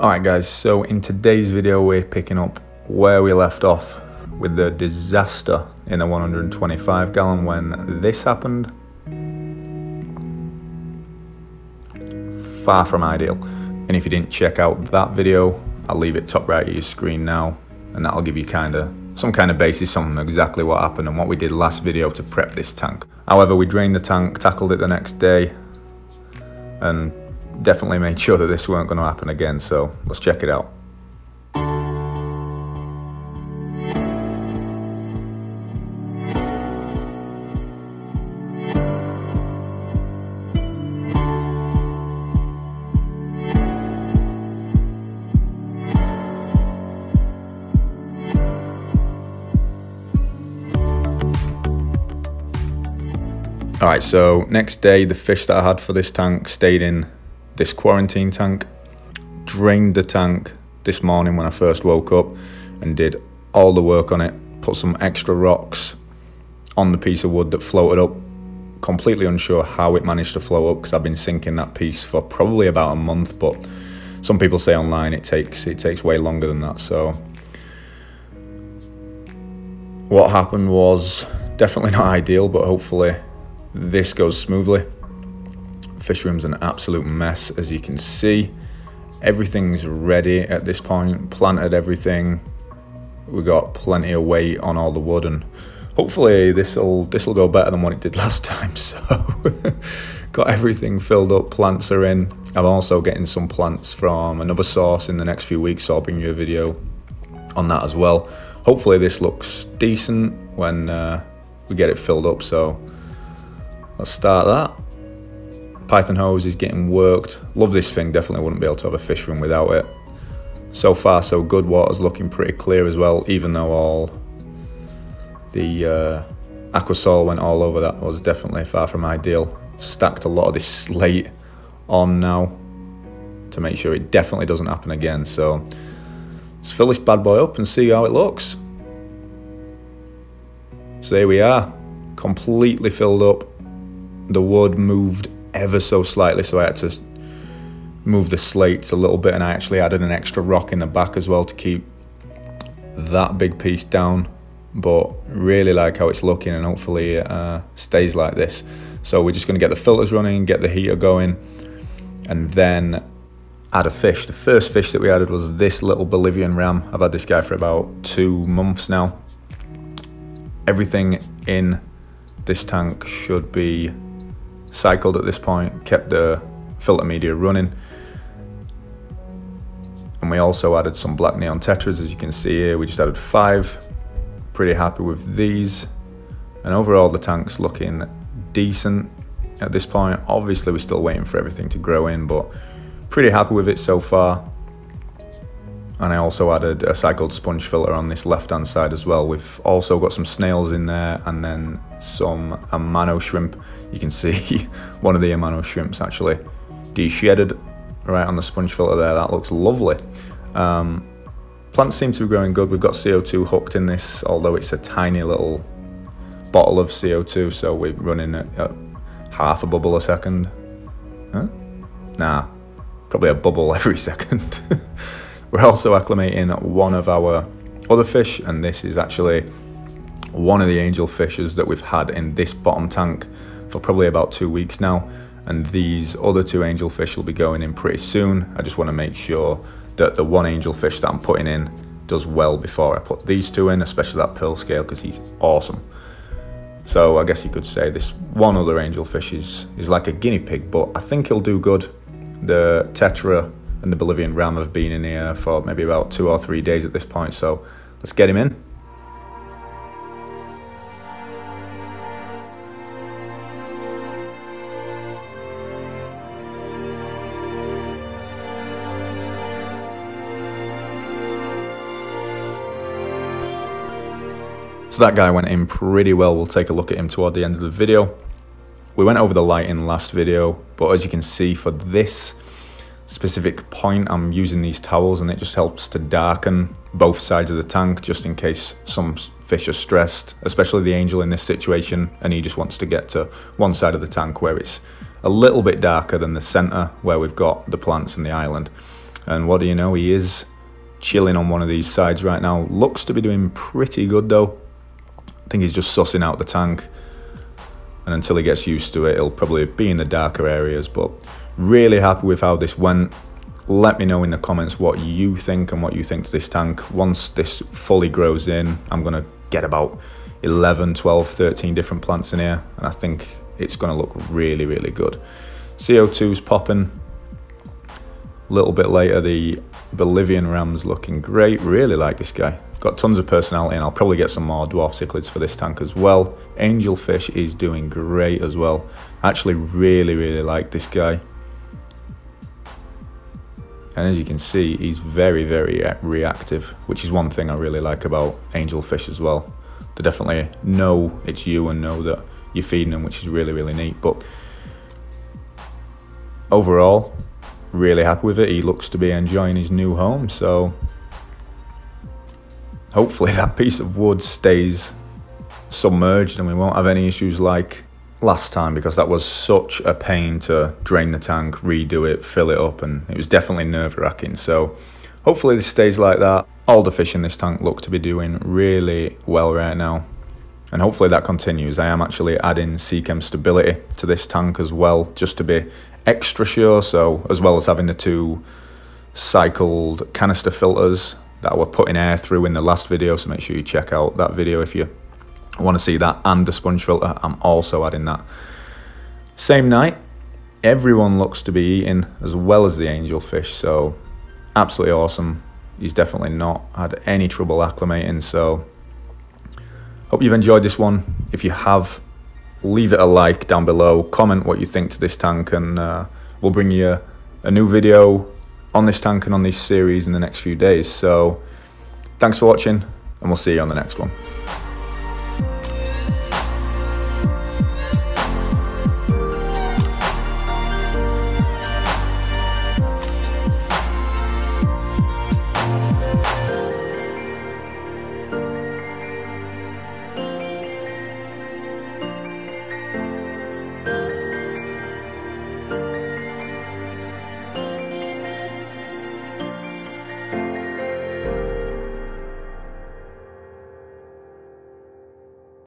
Alright guys, so in today's video we're picking up where we left off with the disaster in the 125 gallon when this happened. Far from ideal. And if you didn't check out that video, I'll leave it top right of your screen now, and that'll give you some kind of basis on exactly what happened and what we did last video to prep this tank. However, we drained the tank, tackled it the next day, and definitely made sure that this weren't going to happen again, so let's check it out. Alright, so next day the fish that I had for this tank stayed in this quarantine tank, drained the tank this morning when I first woke up and did all the work on it, put some extra rocks on the piece of wood that floated up, completely unsure how it managed to float up because I've been sinking that piece for probably about a month, but some people say online it takes way longer than that. So what happened was definitely not ideal, but hopefully this goes smoothly. Fish room's an absolute mess, as you can see. Everything's ready at this point, planted everything. We got plenty of weight on all the wood, and hopefully this'll go better than what it did last time. So got everything filled up, plants are in. I'm also getting some plants from another source in the next few weeks, so I'll bring you a video on that as well. Hopefully this looks decent when we get it filled up, so let's start that. Python hose is getting worked. Love this thing, definitely wouldn't be able to have a fish room without it. So far so good, water's looking pretty clear as well, even though all the aquasol went all over that. Was definitely far from ideal. Stacked a lot of this slate on now to make sure it definitely doesn't happen again. So let's fill this bad boy up and see how it looks. So there we are, completely filled up. The wood moved ever so slightly, so I had to move the slates a little bit, and I actually added an extra rock in the back as well to keep that big piece down, but really like how it's looking, and hopefully it stays like this. So we're just going to get the filters running, get the heater going, and then add a fish. The first fish that we added was this little Bolivian ram. I've had this guy for about 2 months now. Everything in this tank should be cycled at this point, kept the filter media running, and we also added some Black Neon Tetras, as you can see here. We just added 5. Pretty happy with these, and overall the tank's looking decent at this point. Obviously we're still waiting for everything to grow in, but pretty happy with it so far. And I also added a cycled sponge filter on this left hand side as well. We've also got some snails in there, and then some Amano shrimp. You can see one of the Amano shrimps actually de-shedded right on the sponge filter there. That looks lovely. Plants seem to be growing good. We've got CO2 hooked in this, although it's a tiny little bottle of CO2, so we're running at half a bubble a second. Huh? Nah, probably a bubble every second. We're also acclimating one of our other fish, and this is actually one of the angel fishes that we've had in this bottom tank for probably about 2 weeks now, and these other 2 angel fish will be going in pretty soon. I just want to make sure that the one angel fish that I'm putting in does well before I put these 2 in, especially that pearl scale, because he's awesome. So I guess you could say this one other angel fish is like a guinea pig, but I think he'll do good. The tetra and the Bolivian ram have been in here for maybe about 2 or 3 days at this point, so let's get him in. So that guy went in pretty well. We'll take a look at him toward the end of the video. We went over the lighting last video, but as you can see for this specific point, I'm using these towels, and it just helps to darken both sides of the tank, just in case some fish are stressed, especially the angel in this situation, and he just wants to get to one side of the tank where it's a little bit darker than the center where we've got the plants and the island. And what do you know, he is chilling on one of these sides right now. Looks to be doing pretty good though. I think he's just sussing out the tank, and until he gets used to it, he'll probably be in the darker areas. But really happy with how this went. Let me know in the comments what you think and what you think to this tank. Once this fully grows in, I'm gonna get about 11, 12, 13 different plants in here, and I think it's gonna look really, really good. CO2's popping. A little bit later, the Bolivian Ram's looking great. Really like this guy. Got tons of personality, and I'll probably get some more dwarf cichlids for this tank as well. Angelfish is doing great as well. Actually really, really like this guy. And as you can see, he's very, very reactive, which is one thing I really like about angelfish as well. They definitely know it's you and know that you're feeding them, which is really, really neat. But overall, really happy with it. He looks to be enjoying his new home, so hopefully that piece of wood stays submerged and we won't have any issues like last time, because that was such a pain to drain the tank, redo it, fill it up, and it was definitely nerve-wracking. So hopefully this stays like that. All the fish in this tank look to be doing really well right now, and hopefully that continues. I am actually adding Seachem stability to this tank as well, just to be extra sure. So as well as having the two cycled canister filters that we're putting air through in the last video, so make sure you check out that video if you want to see that, and the sponge filter, I'm also adding that. Same night, everyone looks to be eating as well as the angelfish, so absolutely awesome. He's definitely not had any trouble acclimating, so hope you've enjoyed this one. If you have, leave it a like down below, comment what you think to this tank, and we'll bring you a new video on this tank and on this series in the next few days. So thanks for watching, and we'll see you on the next one.